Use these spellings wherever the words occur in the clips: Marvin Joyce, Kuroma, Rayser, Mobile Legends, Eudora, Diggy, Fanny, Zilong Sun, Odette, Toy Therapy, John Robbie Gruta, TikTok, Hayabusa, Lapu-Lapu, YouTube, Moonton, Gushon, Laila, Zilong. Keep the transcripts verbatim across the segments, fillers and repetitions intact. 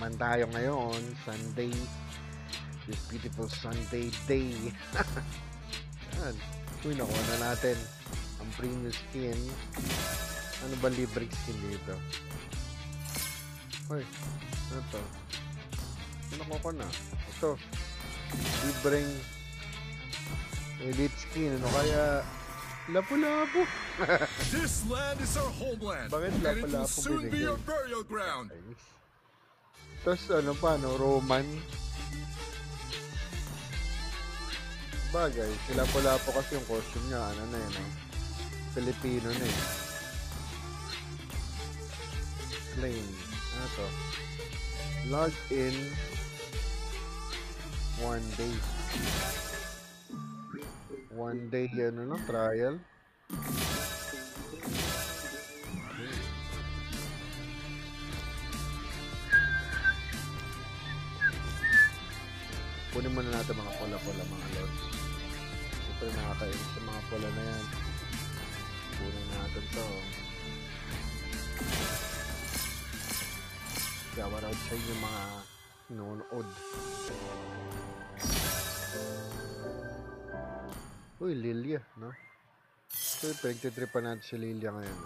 naman tayo ngayon, Sunday, this beautiful Sunday day. Yan, uy, nakuha na natin ang premium skin. Ano ba libre skin dito? Uy, ano to? Nakuha ko na ito, libreng elite skin. Ano kaya? Lapu-Lapu. This land is our homeland. Bakit Lapu-Lapu soon be your burial ground. Tapos ano pa, no? Roman. Bagay, si Lapu-Lapu kasi yung costume niya, ano na yun, eh? Filipino na eh. Claim. Ano to? Log in one day. One day, ano na, trial. Punin muna natin mga pula-pula, mga lords. Siyempre nakakainis sa mga pula na yan. Punin natin to. Shower out sa inyo mga nanonood. Uy, Lilia, no? So, pinagtitripan natin si Lilia ngayon.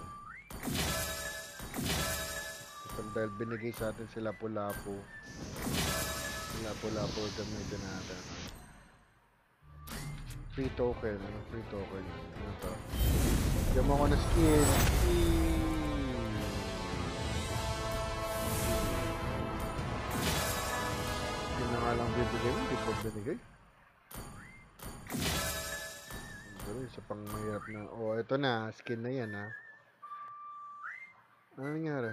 So, dahil binigay sa atin si Lapu-Lapu, si Lapu-Lapu, gamitin natin. Free token, ano? Free token. Ano to? Diyan mo ako na skin. Yun na nga lang bibigay mo, hindi ko binigay. Isa pang mahirap na. Oh, ito na. Skin na yan, ha. Ano nangyari?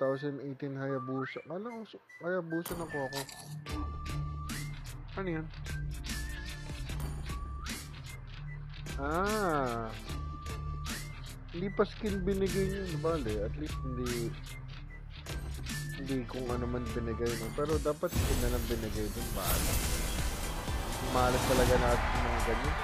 twenty eighteen Hayabusa. Alam ko, Hayabusa na po ako. Ano yan? Ah. Hindi pa skin binigay niyo. Bale, at least hindi hindi kung ano man binigay mo. Pero dapat skin na lang binigay dun. Bale. Malas talaga natin mga ganyan.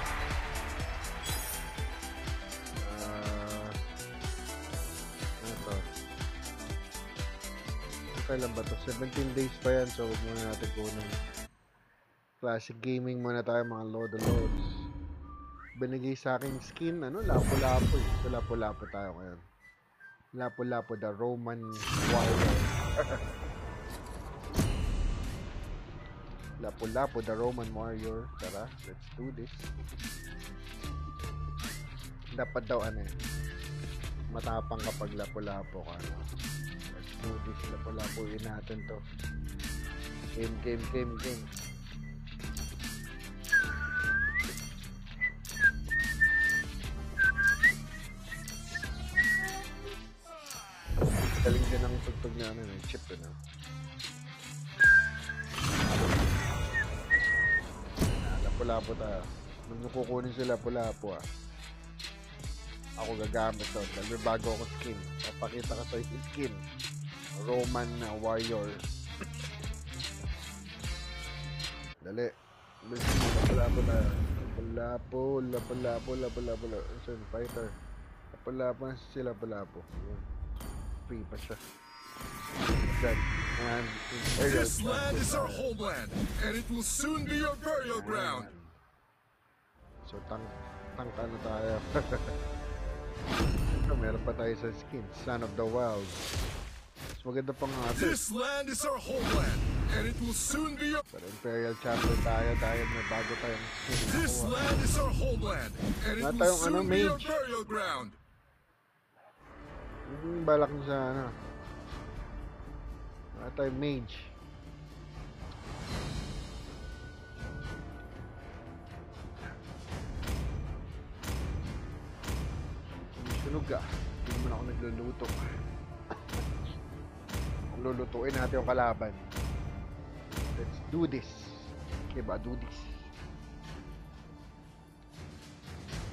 Kailan ba ito? seventeen days pa yan. So, huwag muna natin kunin. Classic gaming muna tayo, mga Lord of Lords. Binigay sa akin skin, ano? Lapu-Lapu. So, Lapu-Lapu tayo ngayon. Lapu-Lapu, the Roman warrior. Lapu-Lapu, the Roman warrior. Tara, let's do this. Dapat daw, ano eh, matapang kapag Lapu-Lapu ka, ano? This Lapu-Lapuin natin to. Game, game, game, game. Galing din ang tugtog na ano, yung chip yun, ah. Lapu-Lapu tayo. Nung kukunin si Lapu-Lapu, ah, ako gagamit to. Nagbabago ako skin. Papakita ka sa skin. Roman warrior. Dali. Lapu-Lapu na. Lapu-Lapu, Lapu-Lapu, Lapu-Lapu, Lapu-Lapu, fighter. Lapu-Lapu na si Lapu-Lapu. Free pa siya. This land is our homeland, and it will soon be your burial ground. So, tank, tank ano tayo. Meron pa tayo sa skin. Son of the Wild. Maganda pang natin. This land is our homeland, and it will soon be. Pero Imperial Champion tayo, tayo may bago tayong skin. This land is our homeland, and it will soon be our burial ground. Hmm, balak mo sa ano? Wala tayong mage. Sunog ka. Hindi naman ako nagluluto. Lulutuin natin yung kalaban. Let's do this. Diba, do this.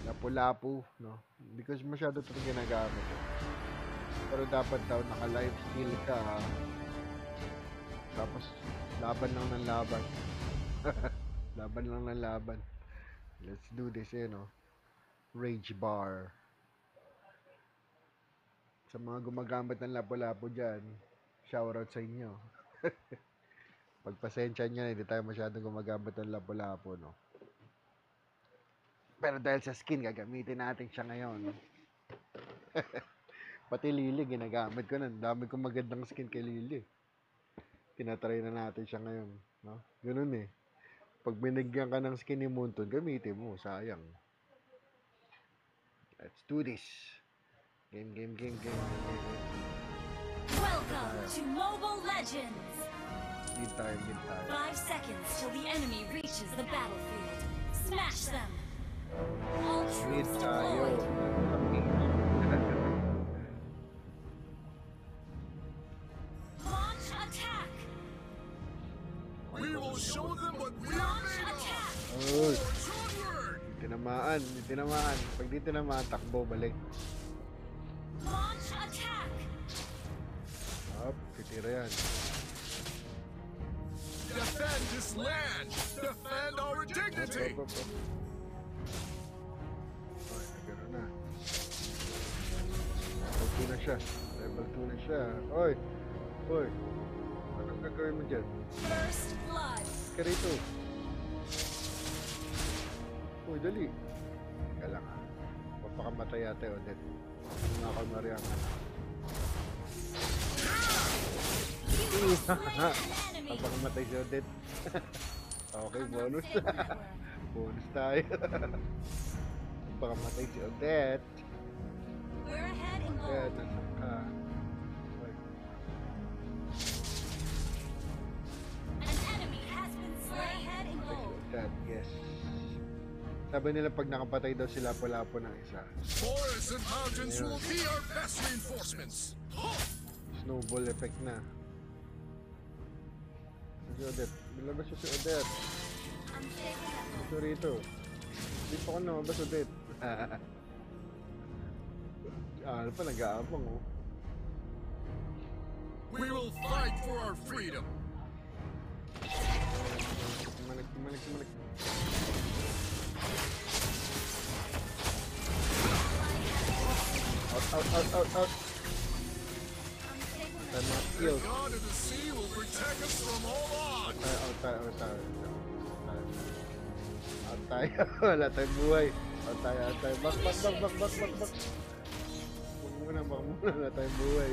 Lapu-Lapu, no? Because masyado ito ginagamit. Pero dapat daw naka-life steal ka, ha? Tapos laban lang ng laban. Laban lang ng laban. Let's do this, eh, no? Rage bar. Sa mga gumagamit ng Lapu-Lapu dyan, shout out sa inyo. Pagpasensya nyo na, hindi tayo masyadong gumagamit ng lapu-lapu, no? Pero dahil sa skin, gagamitin natin siya ngayon, no? Pati Lily, ginagamit ko na. Dami kong magandang skin kay Lily. Tinatry na natin siya ngayon, no? Ganun eh. Pag binigyan ka ng skin ni Moonton, gamitin mo. Sayang. Let's do this. Game, game, game, game. Welcome to Mobile Legends. Mid time, mid time. Five seconds till the enemy reaches the battlefield. Smash them. All troops deployed. Launch attack. We will show them what we are made of. Tinamaan, tinamaan. Pag di tinamaan, takbo, balik. Launch attack. Up, titira yan. Defend this land. Defend our dignity. Gano'n na. Level two na siya. Level two na siya. Oy! Oy! Anong gagawin mo dyan? First blood. Ka rito. Uy, dali. Ika lang ha. Papakamatay ate Odette. Mga kalmariang ha. Uy! Papakamatay si Odette. Okay, bonus. Bonus tayo. Baka matay si Odette. Odette, nasak ka. Matay si Odette, yes. Sabi nila pag nakapatay daw sila lapu-lapu ng isa. Snowball effect na. Si Odette. Bilabas siya si Odette. Ito rito. Hindi pa ko namabas Odette. Ano pa, nag-aabang oh. We will fight for our freedom. Malik, malik, malik. Out, out, out, out, out. The god of the sea will protect us from all odds. Out tayo, out tayo, out tayo. Wala tayong buhay. At tayo, at tayo. Bak, bak, bak, bak, bak, bak, bak. Bak muna, bak muna. Wala tayong buhay.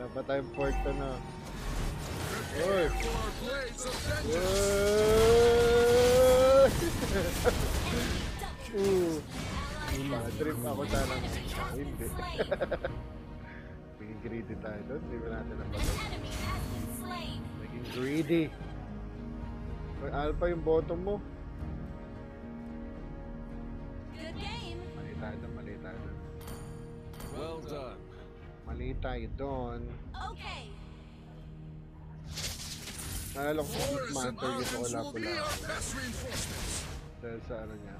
Dapat tayong porta na. Uy! Uy! Matrip ako sana. Hindi. Naging greedy tayo doon. Hindi ba natin napagod? Naging greedy. Uy, Alpha, yung bottom mo. Malita doon, malita doon. Well done. Malita yun doon. Okay. Nalala ko kung matter yun ako lapu-lapu. Dahil sa ano niya.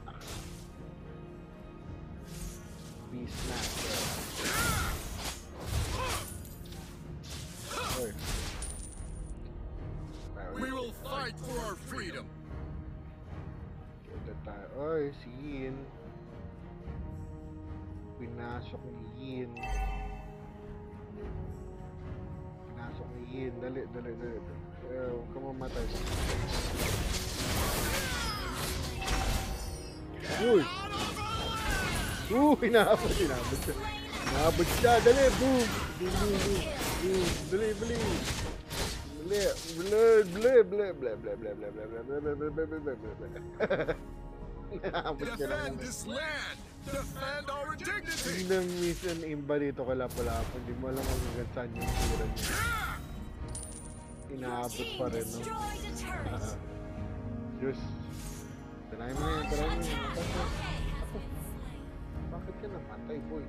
Beast master. Oy. We will fight for our freedom. Kita tayo. Oy, si Yin. Pinasok ni Yin. Pinasok ni Yin. Dali, dali, dali. Eh, huwag ka mamatay. Uy! Uy! Hinahabot, hinahabot siya. Hinahabot siya. Dali! Boom! Boom, boom, boom. Boom. Dali, dali. Dali. Dali, dali, dali, dali, dali, dali, dali, dali, dali, dali, dali. Defend this land! Defend our dignity! Ang mission imba dito ka lapu-lapu. Hindi mo alam kung hanggang saan yung sura niya. Inaabot pa rin, no? Diyos. Tanayin mo na yan, tanayin mo na yan. Bakit ka namatay, boy?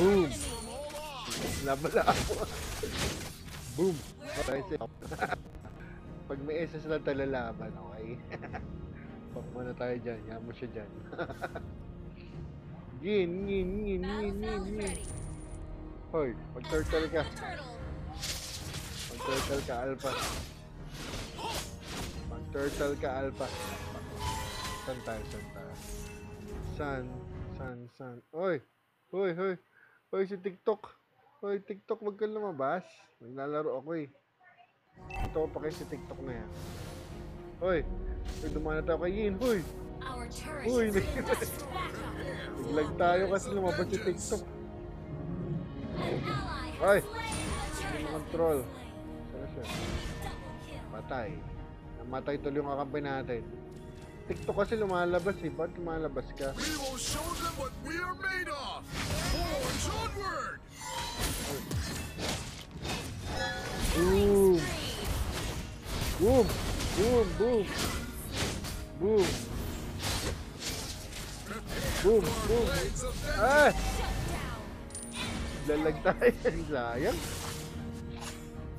Boom! Lapu-lapu. Boom! Patay siya. Pag may S S lang talalaban, okay? Pak muna tayo dyan. Yan mo siya dyan. Yin, yin, yin, yin, yin, yin. Hoy, mag-turtle ka. Mag-turtle ka, Alpha. Mag-turtle ka, Alpha. San tayo, san tayo? San, San, san. Oy! Hoy, hoy. Hoy, si TikTok. Hoy, TikTok, wag kang lumabas. Naglalaro ako eh. Ito pa kayo si TikTok na yan. Hoy! Hoy, dumaan na tayo kay Yin. Hoy! Hoy! Naglag tayo kasi lumabas si TikTok. Hoy! Control. Sana siya. Patay. Namatay tuloy yung kakampi natin. TikTok kasi lumalabas eh. Ba't lumalabas ka? We will show them what we are made of! Forge onward! Boom! Boom! Boom! Boom! Boom! Boom! Boom! Ah! Lalag tayo. Sayang.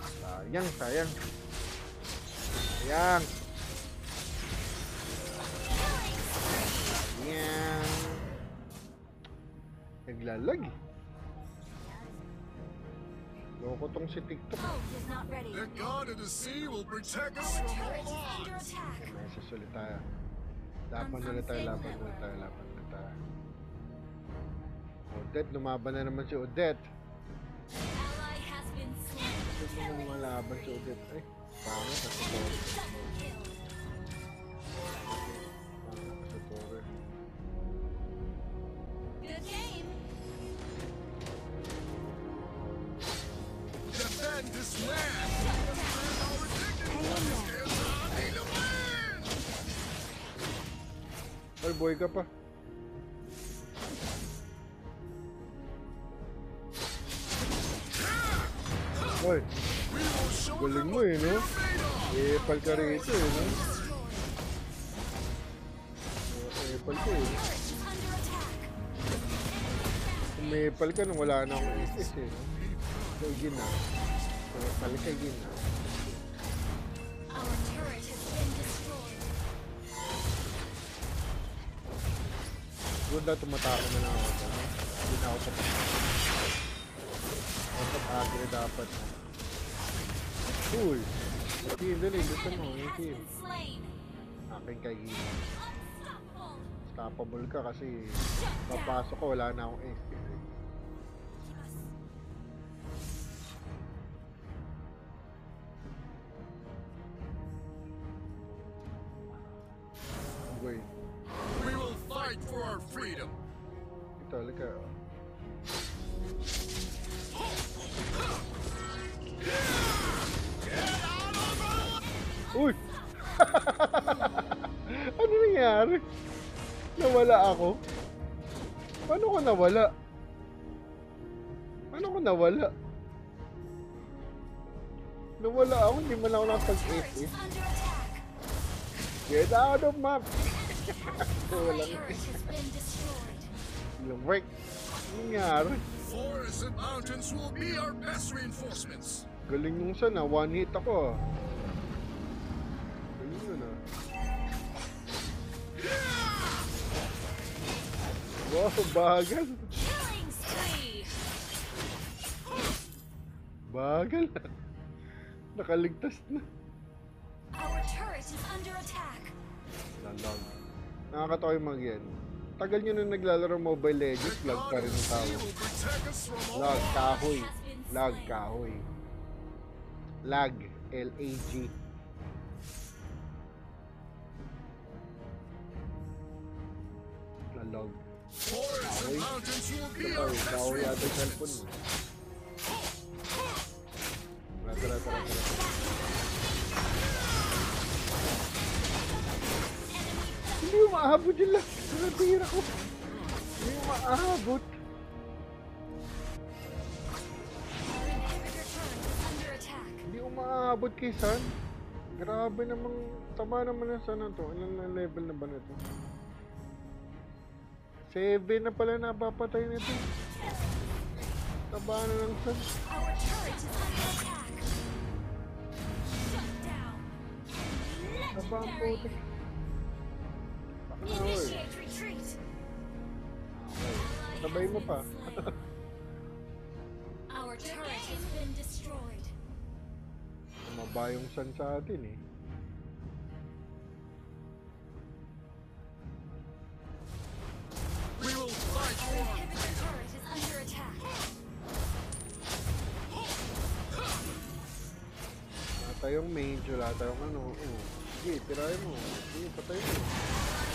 Sayang, sayang. Sayang. Sayang. Naglalag. Loko tong si TikTok. The God of the Sea will protect us from all odds. Message ulit tayo. Laban ulit tayo, laban ulit tayo, laban ulit tayo. Odette, lumaban na naman si Odette. Ito naman malaban si Odette. Ay, parang sa tutorial. Parang sa tutorial. Good game! Defend this land! Ay, buhay ka pa. Hoy, galing mo eh, no? Eh, pal ka rin ito eh, no? Eh, pal ka eh. Kumepal ka nung wala na akong isis eh, no? So, yun na. Kumepal ka, yun na. Good na, tumatako na lang ako. Hindi na ako patapos. Agri dapat. Cool. Hindi, dali. Gusto mo. Hindi. Akin kay Gina. Unstoppable ka kasi papasok ko. Wala na akong F P. Wait. We will fight for our freedom. Ito, alika. Uy! Ano nangyari? Nawala ako? Paano ko nawala? Paano ko nawala? Nawala ako, hindi man ako nakapag-ace eh. Get out of map! Nawala ko. Walang work. Ano nangyari? Forests and mountains will be our best reinforcements. Galing nung sana, one hit ako. Galing yun ah. Wow, bagal. Bagal na. Nakaligtas na. Lalag. Nakakatawa yung mga yan. Tagal nyo na naglalaro Mobile Legends, lag pa rin ang tao. Lag, kahoy. Lag, kahoy. Lag, L A G. Lag. Kahoy. Kahoy, kahoy yata yung cellphone mo. Tara, tara, tara, tara. Hindi yung maabot yun lang. Nabira ko. Hindi yung maabot. Hindi yung maabot kay San. Grabe namang. Tama naman yung San na to. Ilang level na ba na to? Seven na pala napapatay na to. Taba na lang San. Taba ang putik. Initiate retreat. Sabay mo pa. Our turret has been destroyed. Tumaba yung San sa atin eh. We will tayong main, wala tayong ano. Oh. Sige, tirahin mo. Sige, patay mo.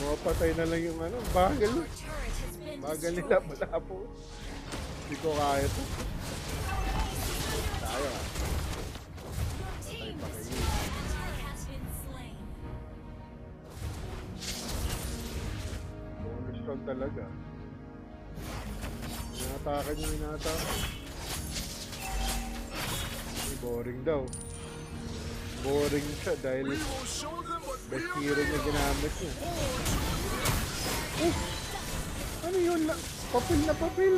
Mapatay na lang yung ano. Bagal nun. Bagal nila pala po. Hindi ko kaya ito. Tayo ah. Patay pa kayo. Bonus round talaga. Inatakan yung inatakan. Ay, boring daw. Boring siya dahil best hero niya ginamit niya. Oh! Ano yun? Papel na papel!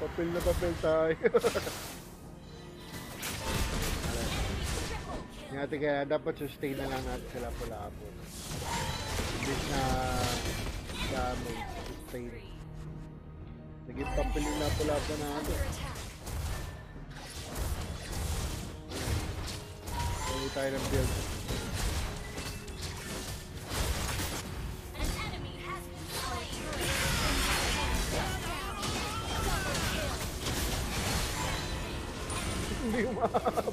Papel na papel tayo. Ngati kaya dapat sustain na lang natin sila pula po. Imbis na damage, sustain. Naging papelin na pula po natin. Pwede tayo ng build. Hindi umaabot.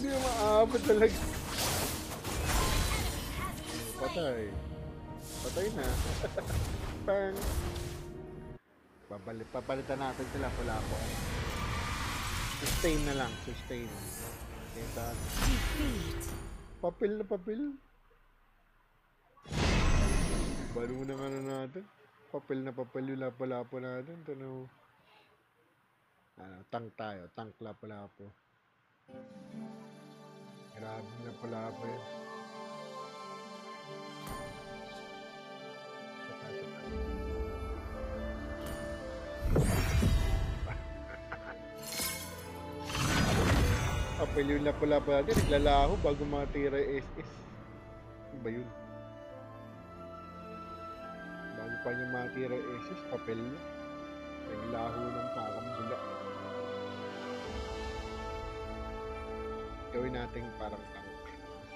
Hindi umaabot talaga. Patay. Patay na. Bang. Papalit, papalitan natin sila. Wala ko. Sustain na lang. Sustain. Kita. Papel na papel. Baro na ano natin. Papel na papel. Yung lapo-lapo natin. Ito na ho. Ano, tank tayo, tank Lapu-Lapu. Grabe na Lapu-Lapu yun. Apel yung Lapu-Lapu natin, naglalaho bago matira yung S S. Iba yun. Bago pa niya matira yung S S, papel yun. Naglaho ng parang bula. Gawin natin parang tank.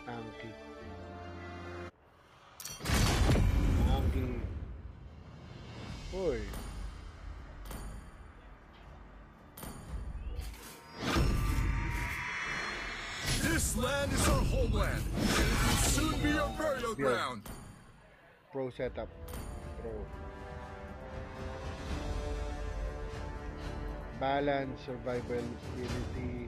Tanky. Tanky. Uy. This land is our homeland. It will soon be a burial ground. Pro setup. Pro. Balance, survival, ability.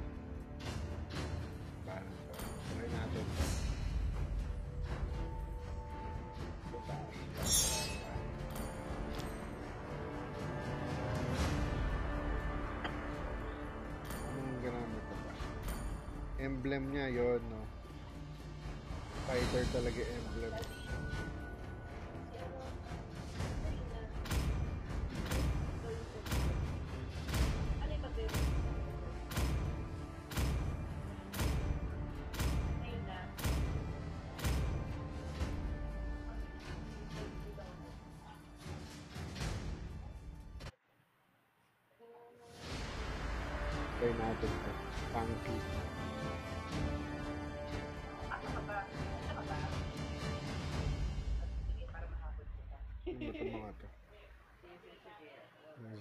Emblem niya yun, no? Fighter talaga emblem. Kaya natin ito. Punky.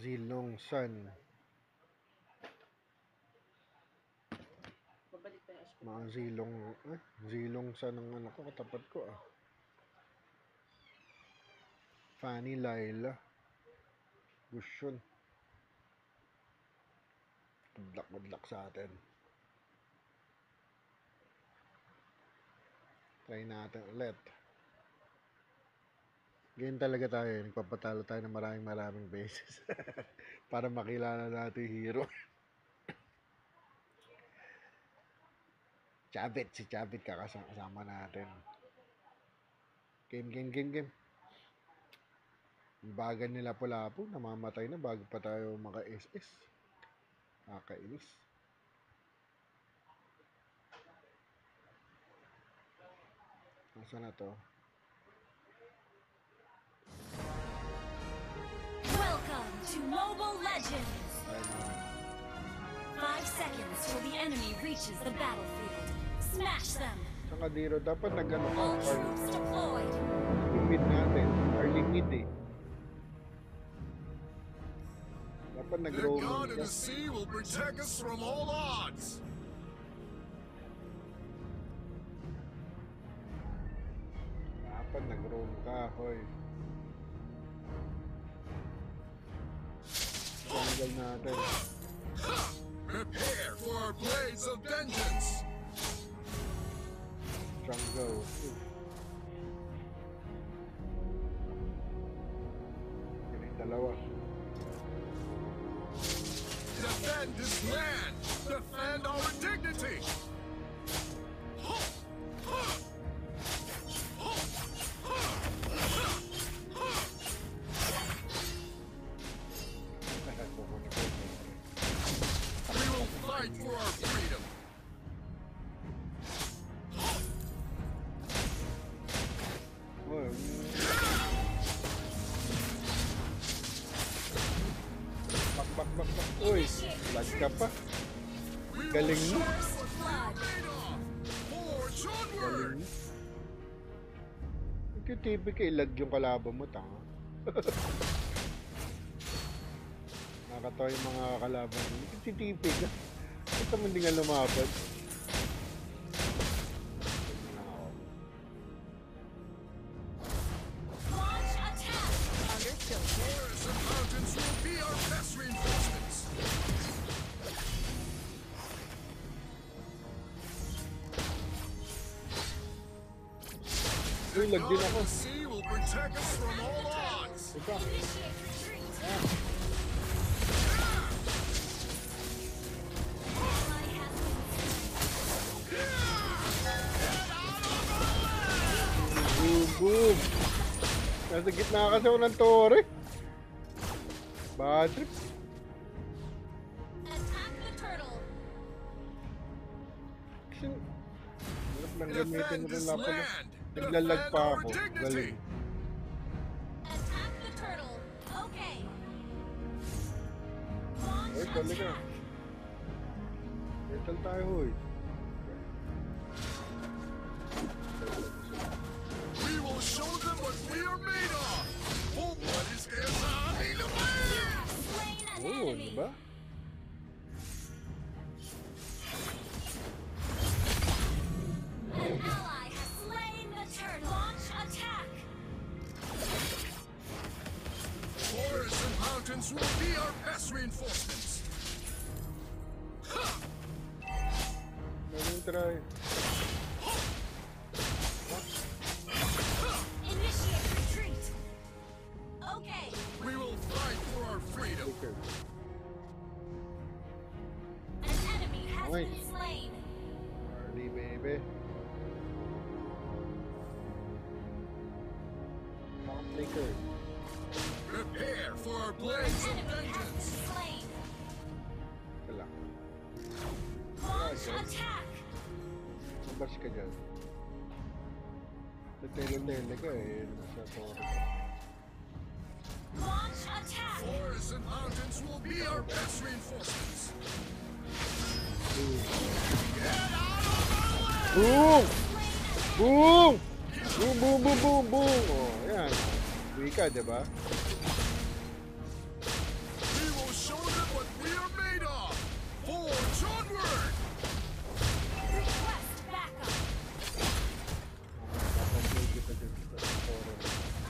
Zilong Sun. Mga Zilong, eh, Zilong Sun ang ano ko, katapat ko ah. Fanny, Laila, Gushon. Budlak-budlak sa atin. Try natin ulit. Ganyan talaga tayo, nagpapatalo tayo ng maraming maraming beses para makilala natin yung hero. Chabit, si Chabit kakasama natin. Game, game, game, game. Bagan nila pula po, namamatay na bago pa tayo maka-S S. Nakakainis. Masa na to? Welcome to Mobile Legends! Five seconds till the enemy reaches the battlefield. Smash them! Saka dito, dapat nag-ano ka. All troops deployed! Limit natin. Our limit eh. Dapat nag-roll. The God of the Sea will protect us from all odds! Dapat nag-roll ka, hoy. Tanggal natin. Prepare for our blades of vengeance! Jungle. Kini dalawa. Defend this land! Defend our dignity! Kapa? Galing mo. Galing mo. Nag-T V ka, ilag yung kalaban mo, tanga. Nakakatawa yung mga kalaban mo. Nag-T V ka. Ba't naman din nga lumabas? Nasa gitna kasi ako ng tore. Bad trip. Hirap lang gamitin mo rin lapo na. Naglalag pa ako. Galing. Ay, galing ka. Metal tayo eh. Oh, diba? An ally has slain the turtle. Launch attack. Forests and mountains will be our best reinforcements. Let me try. Initiate retreat. Okay. We will fight for our freedom. Okay. Wait. Party, baby. Maker. Prepare for our blades of vengeance. Kailangan. Launch attack. Sabas ka dyan. Tatelo-telo ka eh. Nasa toro. Launch attack. Forests and mountains will be our best reinforcements. Boom! Boom! Boom, boom, boom, boom, boom! Oh, ayan. Uwi ka, diba? We will show them what we are made of! Forge onward! Request backup!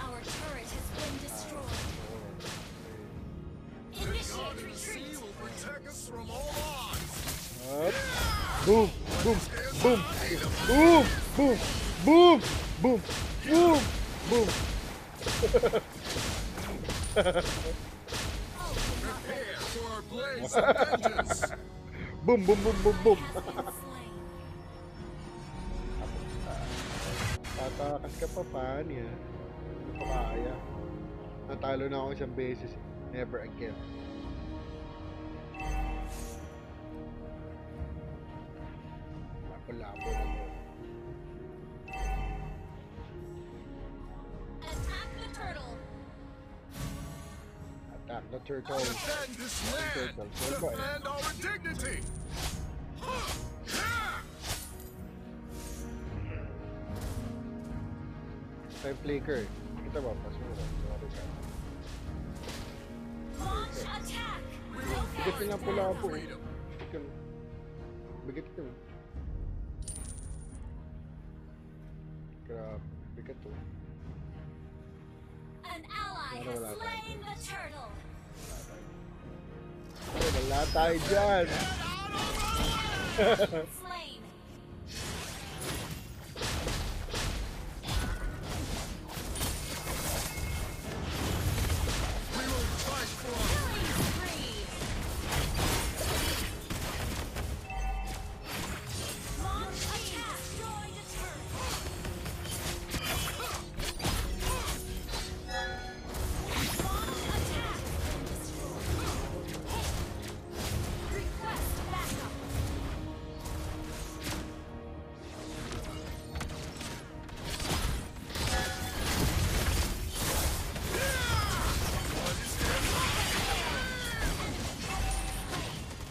Our turret has been destroyed. Initiate retreat! The God of the Sea will protect us from all odds! Boom, boom, boom, boom, boom, boom, boom, boom, boom. Boom, boom, boom, boom, boom. Tatakas ka pa, Fanny, ha? Hindi pa kaya. Natalo na ako isang beses. Never again. Lapu-Lapu na mo. The turtle. Defend this land. Defend our dignity. May flicker. Kita ba? Paso mo lang. Launch attack. Bigitin na pula ako eh. Bigat ito eh. Grabe. Bigat ito eh. An ally has slain the turtle. Wala tayo dyan. Slain.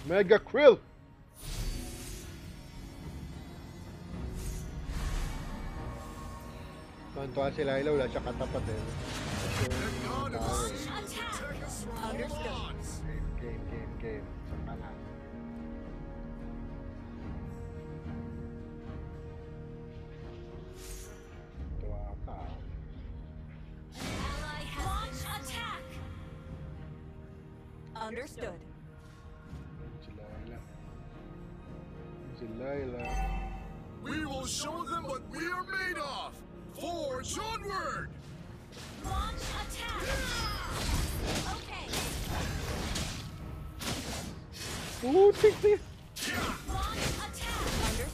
Mega Krill! Tuwan-tuwan si Laila, wala siya katapat eh. Game, game, game. Saka na. Tuwa ka. Launch attack! Understood. Laila. We will show them what we are made of. Forge onward. Launch attack. Yeah. Okay. Ooh, take this. Yeah. Launch attack. Understood.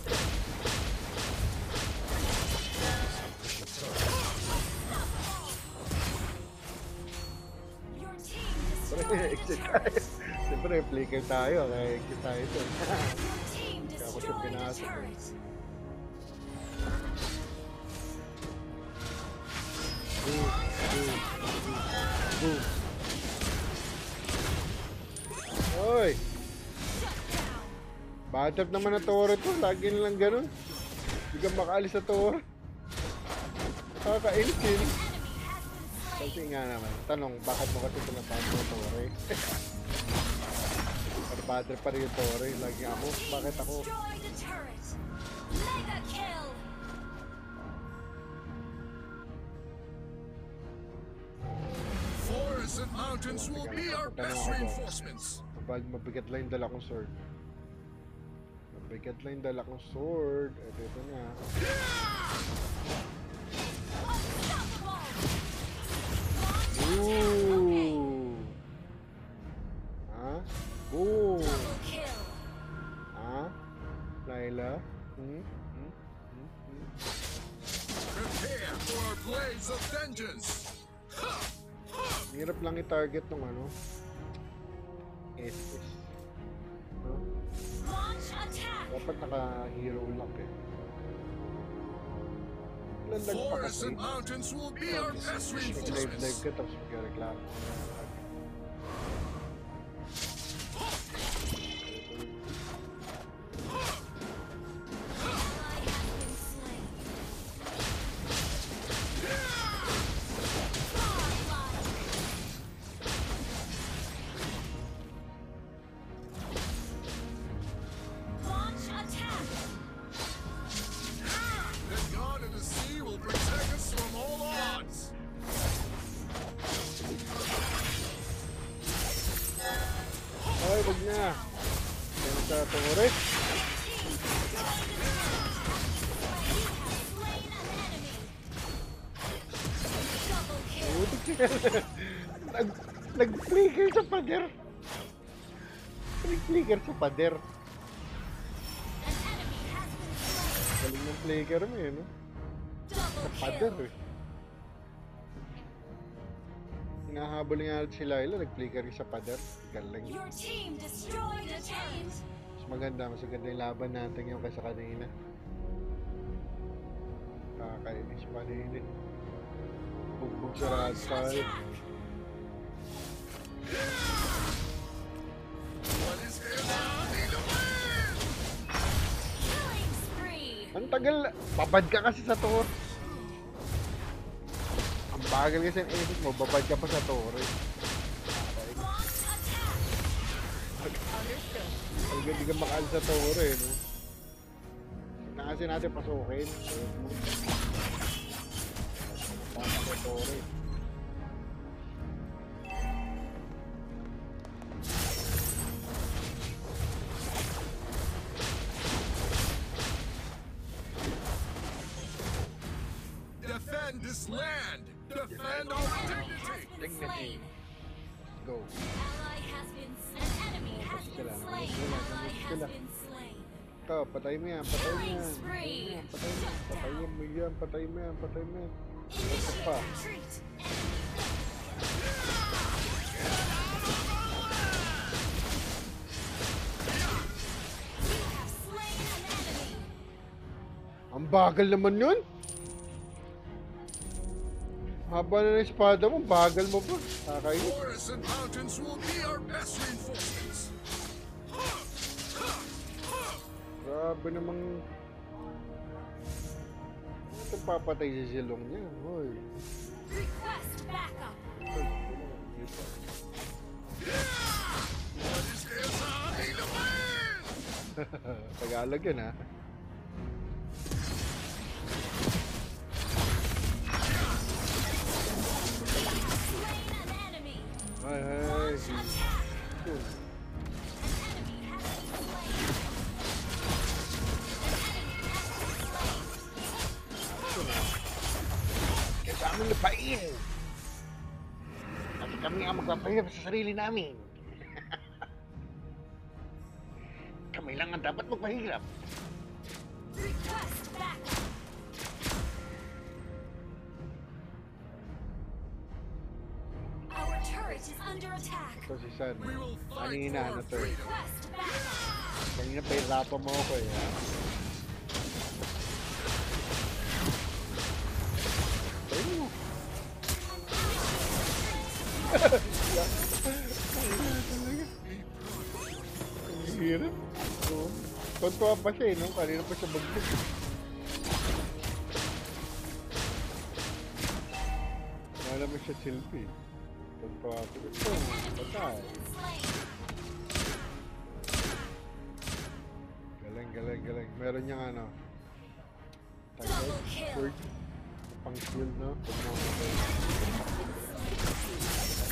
Your team destroyed the Siyempre, flicker tayo. Kaya exit tayo ito. Kapag pinasok eh. Boom! Boom! Boom! Oy! Batap naman na toro ito. Lagi nilang ganun. Hindi ka makaalis sa toro. Kaka-insin. Kasi nga naman. Tanong, bakit mo kasi pinapasok na toro eh? Padre pa rin yung tore, lagi ako, bakit ako? Forests and mountains will be our best reinforcements. Mabigat lang yung dala kong sword. Mabigat lang yung dala kong sword. Eh, dito nga. Ooh! Ha? Ooh! Ah? Laila? Hmm? Hmm? Hmm? Hmm? Prepare for our blades of vengeance! Hirap lang i-target ng ano? S S. Huh? Launch attack! Dapat naka-hero lock eh. Forests and mountains will be our best reinforcements! Tapos magkareklamo. Nag-flicker sa pader. Nag-flicker sa pader. Galing ng flicker mo yun, no? Sa pader eh. Hinahabol nga si Laila, nag-flicker sa pader. Galing. Mas maganda, mas maganda yung laban natin yung kaysa kanina. Nakakainis pa din eh. Bugbog sa rascal. Ang tagal, babad ka kasi sa tower. Ang bagal kasi ang inisip mo, babad ka pa sa tower. Ang ganda ka makaal sa tower eh, no? Kasi natin pasukin. Pasok sa tower eh. This land, defend our dignity. Go. An ally has been slain. An enemy has been slain. An ally has been slain. Ito, patay mo yan, patay mo yan. Patay mo yan, patay mo yan, patay mo yan. Ito pa. Ang bagal naman yun. Haba na ng espada mo, bagal mo pa. Kakainit. Grabe namang... Ito papatay si Zilong niya. Hoy. Tagalog yun ha. Ay, ay, ay. Cool. Kaya kami lupain. Kasi kami ang magpapahirap sa sarili namin. Kami lang ang dapat magpahirap. Ito si Sun, kanina na ito eh. Kanina pahirapan mo ako eh. Pahirapan mo. Ang hirap. Kontuwa pa siya eh, no? Kanina pa siya bagpag. Wala mo siya silpi. Pagpawa ko ito, patay. Galing, galing, galing. Meron niyang ano. Tagal, quick. Pang-kill na. Pag-mamatay.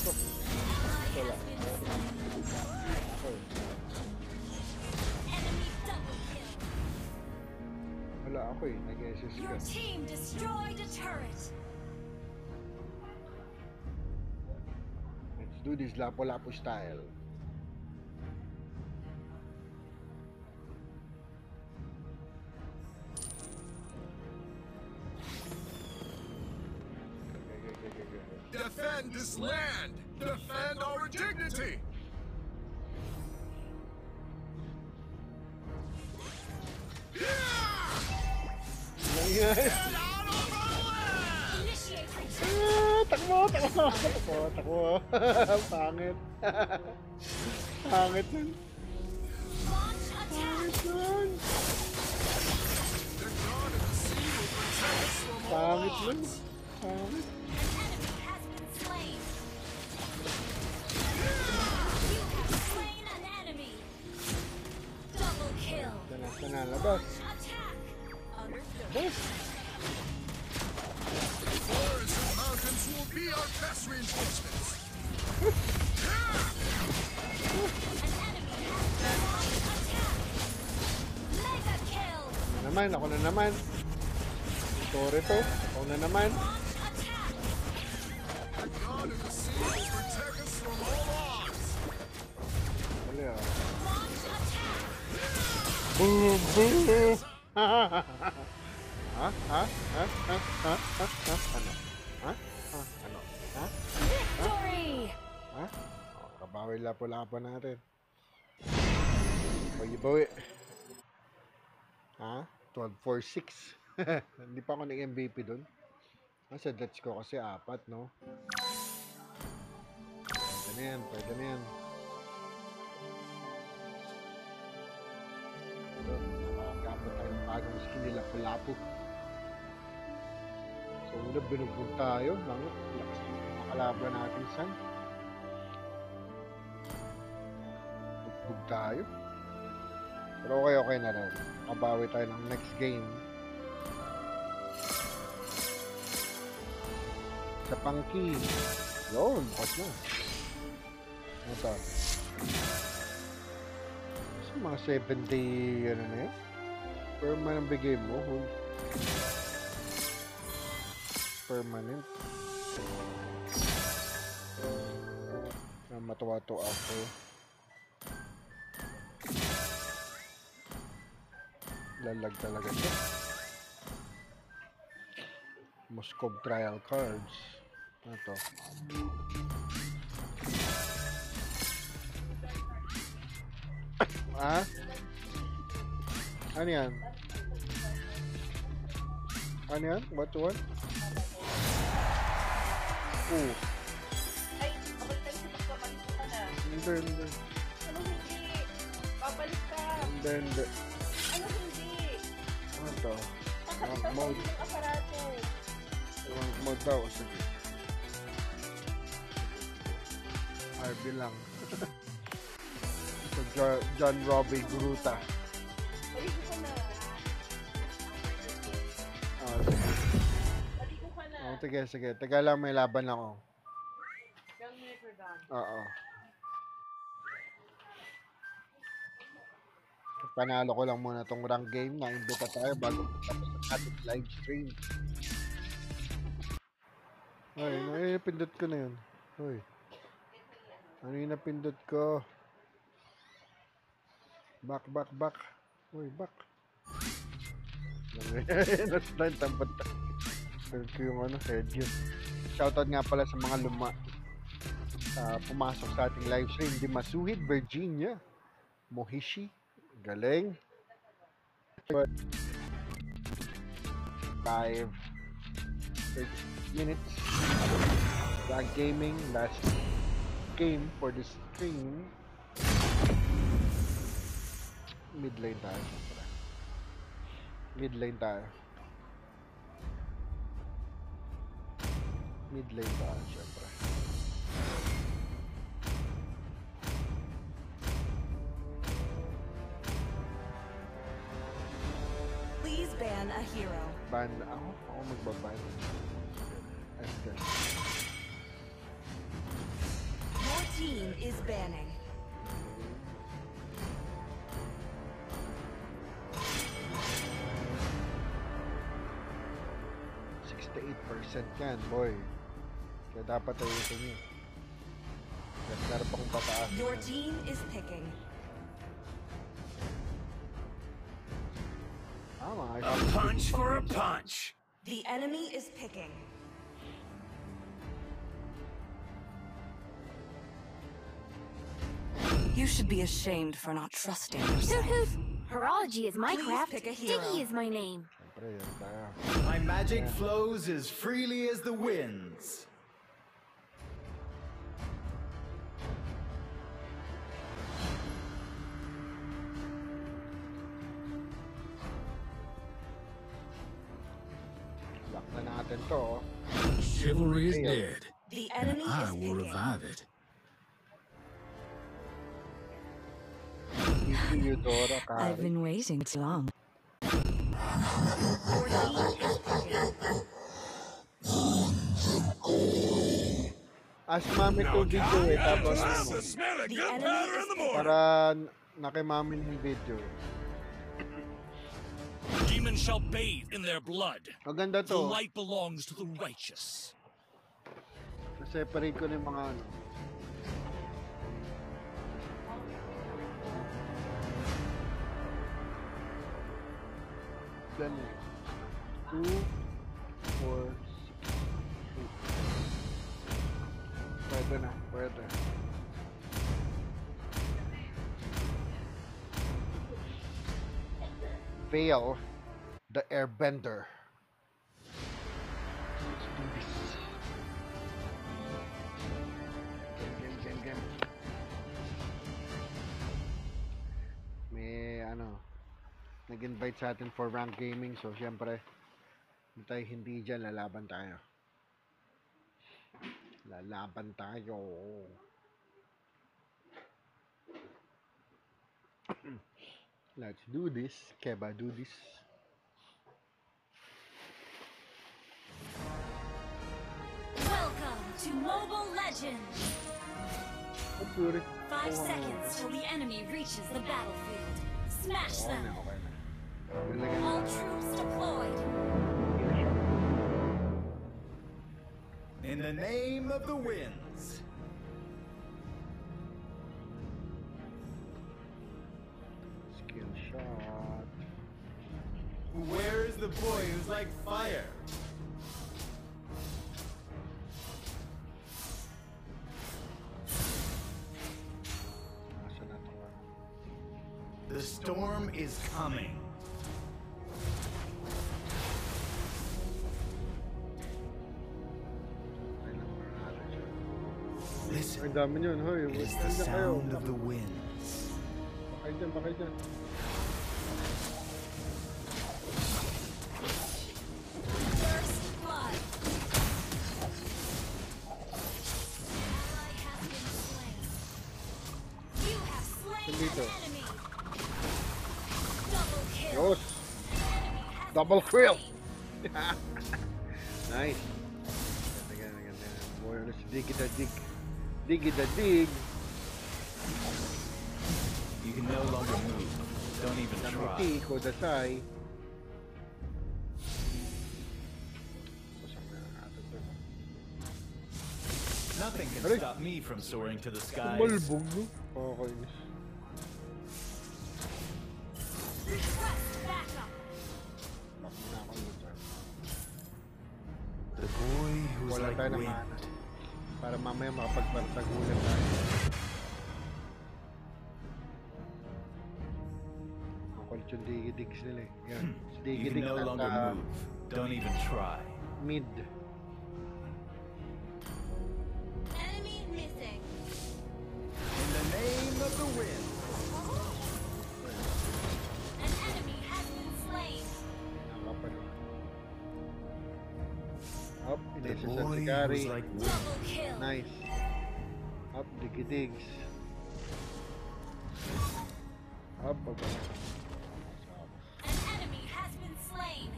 Ito. Ito lang. Wala ako eh. Nag-assist ka. Your team destroyed a turret. Do this Lapu-Lapu style. Defend this land. Defend our dignity. Takbo, takbo, takbo, takbo. Pangit. Pangit nun. Pangit nun. Pangit nun. Pangit. Sana, sana, labas. Labas. Will be our best reinforcements. An enemy has launched attack. Mega kill. Na naman, ako na naman. Tore to, ako na naman. God in the sea will protect us from all odds. Boom, boom. Ha ha ha ha ha ha ha ha. Victory! Ha? O, kabawi Lapu-Lapu natin. Bawi-bawi. Ha? twelve four six. Hindi pa ako nag-M V P dun. Nasa deaths ko kasi apat, no? Ano na yan, pwede na yan. So, nakakapot tayo ng bagong skin ni Lapu-Lapu. So, muna binubog tayo. Langot, lakas yung mga kalabra natin saan. Bugbog tayo. Pero okay, okay na rin. Mabawi tayo ng next game. Sa pangki. Yun, bukas na. Ano ito? Kasi mga seventy, ano na eh. Permanent bigay mo. Permanent. Matawa to ako. Lalag talaga siya. Moscow trial cards. Ano to? Ah? Ano yan? Ano yan? What to what? Oo. Ay, kapag tayo sa pagkabalis ko na. Hindi, hindi. Ano hindi? Papalis ka. Hindi, hindi. Ano hindi? Ano to? Pakalit ako ng aparato. Iwang mode daw. Sige. R B lang. So, John Robbie Gruta. Balik ko na. Ah, sige. Balik ko na. Oh, sige, sige. Taga lang, may laban ako. Young never done. Oo. Panalo ko lang muna itong rank game. Naimbita tayo bago tapos ang ating live stream. Ay, ay, pindot ko na yun. Uy. Ano yung napindot ko? Back, back, back. Uy, back. Nasa na yung tampad tayo. Pag ko yung ano, head yun. Shoutout nga pala sa mga luma. Uh, pumasok sa ating live stream. Dimasuhid, Virginia. Mohishi. Galing. Five. thirty minutes. Black Gaming. Last game for the stream. Mid lane tayo. Mid lane tayo. Mid lane tayo, syempre. Please ban a hero. Ban ako? Ako magbaban. That's good. Your team is banning. sixty-eight percent yan, boy. Kaya dapat tayo ito nyo. Kaya narap akong pataas. Your team is picking. Tama. A punch for a punch. The enemy is picking. You should be ashamed for not trusting yourself. Hoot hoot! Horology is my craft. Diggy is my name. My magic flows as freely as the winds. Chivalry is dead, the enemy and I will revive it. I've been waiting too long. Asmami ko video eh, tapos para nakimamin yung video. Demons shall bathe in their blood. Maganda to. The light belongs to the righteous. Separate ko na yung mga ano. Two, four, six. Pwede na, pwede. Veil, the airbender. Let's do this. Game, game, game, game, nag-invite sa atin for rank gaming. So, syempre, hindi tayo hindi dyan. Lalaban tayo. Lalaban tayo. Let's do this. Keba, do this. Welcome to Mobile Legends. Five seconds till the enemy reaches the battlefield. Smash them. All troops deployed. In the name of the winds. Skill shot. Where is the boy who's like fire? The storm is coming. Listen, it is the sound of the winds. Double kill! Nice! Again, again, again. Let's dig it a dig. Dig it a dig. You can no longer move. Don't even try. Kodasai. Nothing can Aray. Stop me from soaring to the skies. Okay. Wala tayo ng mana. Para mamaya makapagpartagulan tayo. Makulit yung digidigs nila eh. Yan. Digidigs na ka mid. Enemy missing. In the name of the wind. An enemy has been slain. Up, the boy was like wind. Nice. Up, diggy digs. Up, up, up. An enemy has been slain.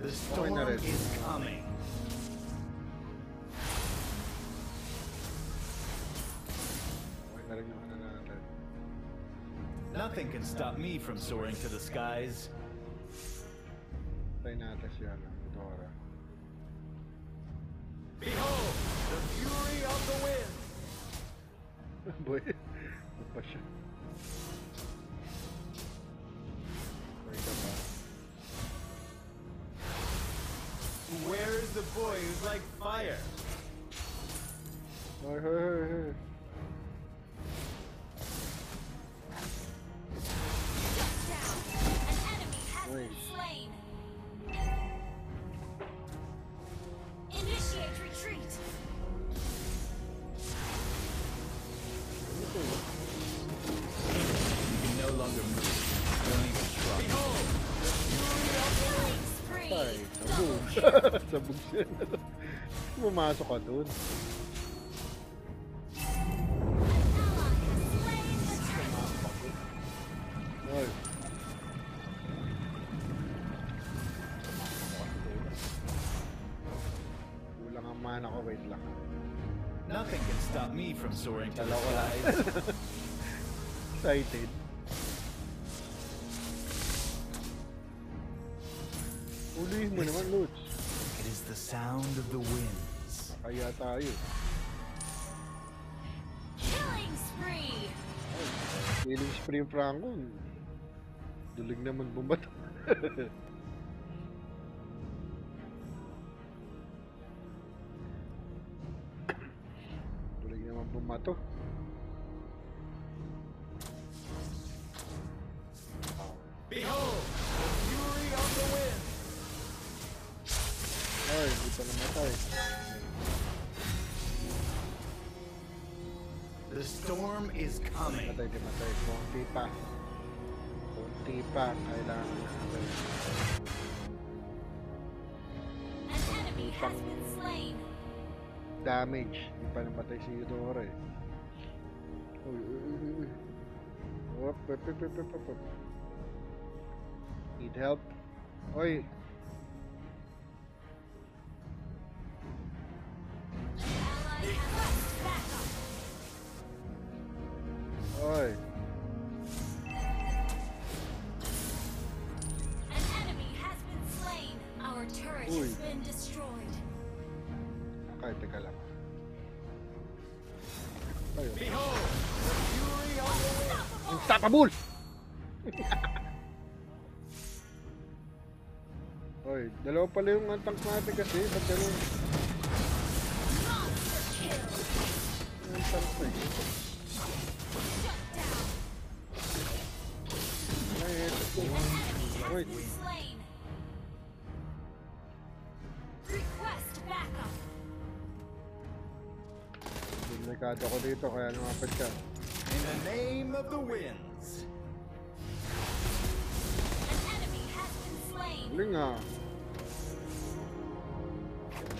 The storm is coming. Nothing can stop me from soaring to the skies. Natin si Eudora. Behold, the fury of the wind. Boy, pa siya. Where is the boy who's like fire? Hey, hey, hey. Shut down. An enemy has been slain. Initiate retreat. You can no longer move. Don't even try. Behold, killing spree. Ay, sabog. Sabog siya. Pumasok ka dun. Nothing can stop me from soaring to the skies. Excited. It is the sound of the winds. Kaya tayo. Killing spree. Killing spree yung Frangon. Dulig naman bumata. Bumato. Behold, the fury of the wind. Ay, di pa namatay. The storm is coming. Matay, di matay. Kunti pa. Kunti pa. Kailangan natin. An enemy has been slain. Damage. Di pa namatay si Eudora eh. Uy, uy, uy, uy. Op, op, op, op, op, op. Need help. Oy. Oy. An enemy has been slain. Our turret Uy. has been destroyed. Okay, teka lang. Ayun. Behold, the fury of the wind. Unstoppable. Oy, dalawa pala yung tank natin kasi, ba't ganun? Yung tank na yun. Wait. Request backup. Delikado ko dito kaya lumapit ka. In the name of the winds. An enemy has been slain. Linga.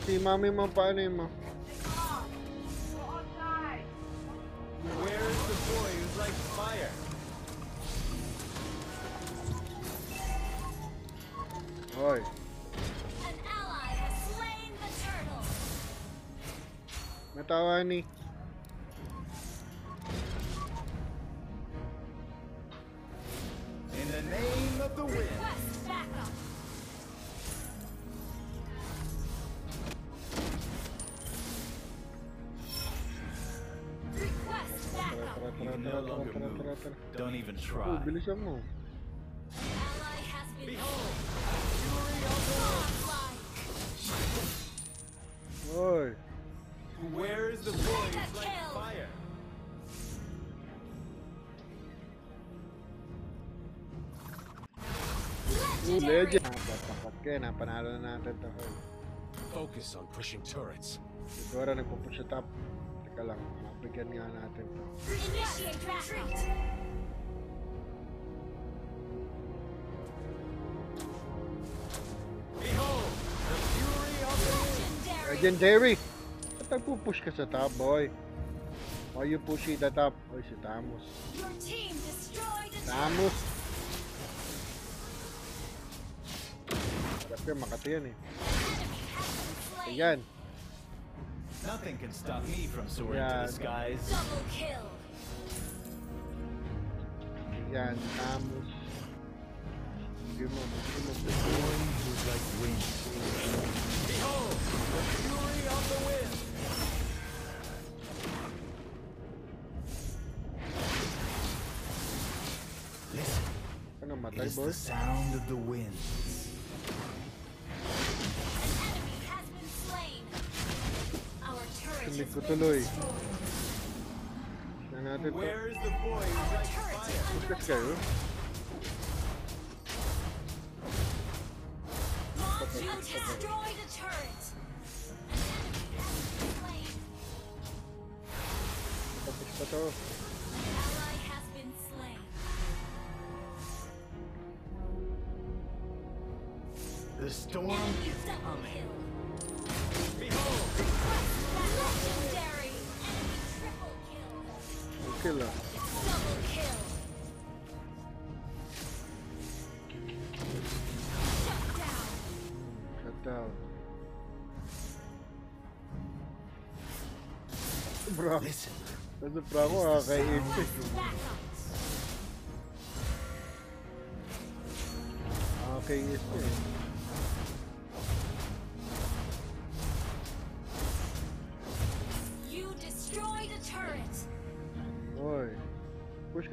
Si mami mo paano mo? Where is the boy who likes fire? Hoy. An ally has slain the turtle. Matawa ni. In the name of the wind. Request backup. Request backup. You no longer move. Don't even try. Oh, bilisan mo. Behold. Oy. Where is the boy who's like fire? Ooh, legend. Okay, napanalo na natin to. Focus on pushing turrets. Siguro nagpo-push top. Teka lang, mabigyan nga natin to. Initiate retreat. Legendary! Ba't nagpupush ka sa top, boy? Why you push it at top? Oy, si Tamos. Tamos! Harap yun, makati yan eh. Ayan. Nothing can stop me from soaring to the skies. Ayan, Tamos. Give him a little bit of joy who's like wind. Behold, the fury of the wind. Listen, it is the sound of the wind. An enemy has been slain. Our turret has been destroyed. Where is the boy who likes fire? You destroy the turret. An ally has been slain. The storm is coming. Behold! Legendary enemy triple kill. Killer. Double kill. Down. Bro, listen. That's a problem. Okay, okay, yes, yes. You destroyed a turret. Boy, push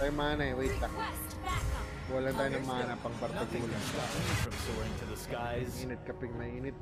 Tayo mana eh, wait lang. Walang tayo ng mana pang partikulan. Init kaping mainit.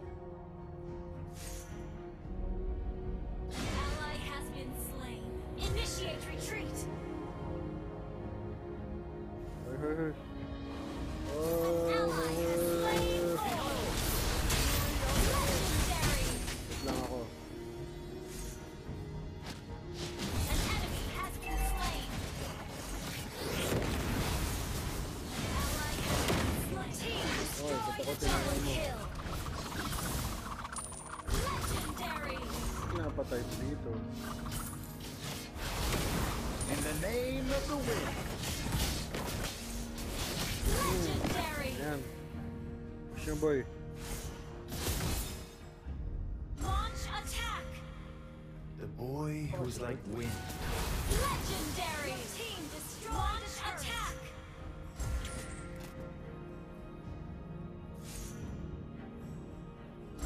Boy. Launch attack. The boy who's like wind. Legendary team destroy. Launch attack.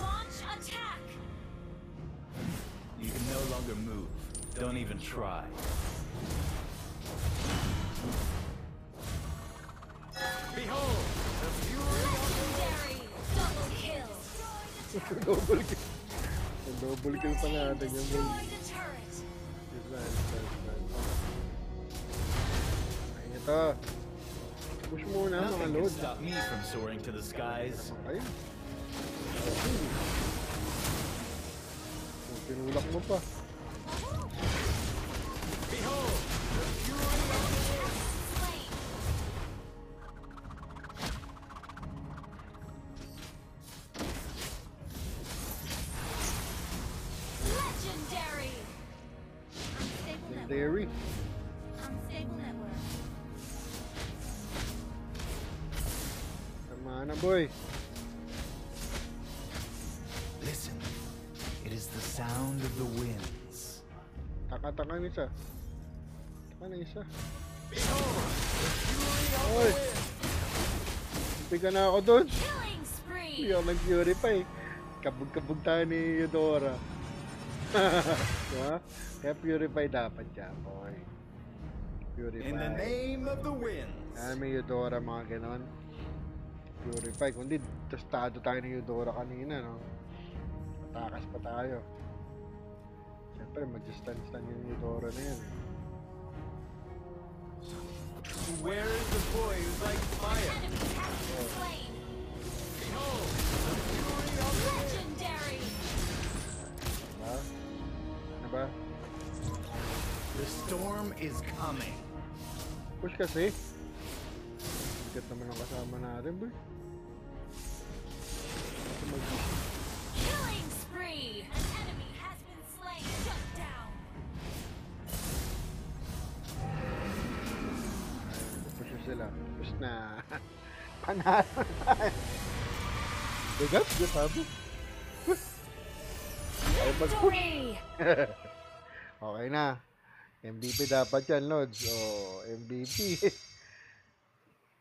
Launch attack. You can no longer move. Don't even try. Behold, the fury. Double kill. Double kill pa nga natin yung bully. Ay, ito. Push muna mga load. Kung tinulak mo pa. Boy. Listen, it is the sound of the winds. Taka-taka ni isa. Taka na isa. Oy. Tiga na ako doon. Hindi ako mag-fury pa eh. Kabog-kabog tayo ni Eudora. Diba? Kaya purify dapat siya, boy. Purify. In the name of the winds. Ayan, may Eudora mga ganon. Purify, kundi testado tayo ng Eudora kanina, no? Patakas pa tayo. Siyempre, mag-stun-stun yung Eudora na yan. Where is the boy who's like fire? Behold, the fury of legendary! Diba? Ano ba? The storm is coming. Push kasi. Get naman ang kasama natin, boy. Killing spree! An enemy has been slain. Shut down. Pusyo sila. Push na. Panalo tayo. Bigat, good habit. Ay, mag-push. Okay na. M V P dapat yan, Lods. O, M V P.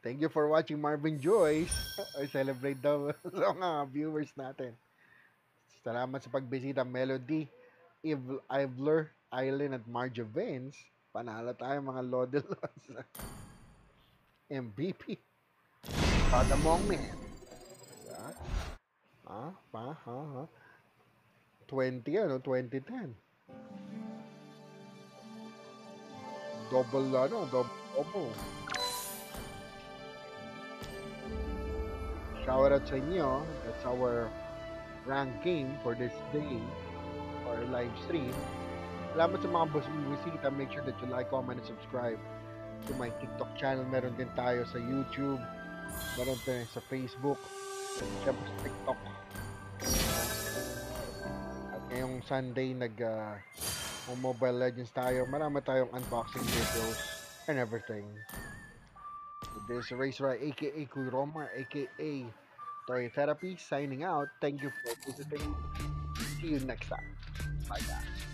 Thank you for watching Marvin Joyce. I celebrate daw sa mga viewers natin. Salamat sa pagbisita Melody, Evil Ivler, Island at Marja Vance. Panalo tayo mga Lodelos. M V P. Pada mong man. Ha? Pa? Ha? Ha? twenty ano? twenty ten. Double ano? Double. Opo. Shout out sa inyo. That's our rank game for this day, our live stream. Salamat sa mga bumisita. Make sure that you like, comment, and subscribe to my TikTok channel. Meron din tayo sa YouTube. Meron din sa Facebook. Siyempre sa TikTok. At ngayong Sunday, nag uh, Mobile Legends tayo. Marami tayong unboxing videos and everything. This is Rayser, aka Kuroma, aka Toy Therapy, signing out. Thank you for visiting. See you next time. Bye guys.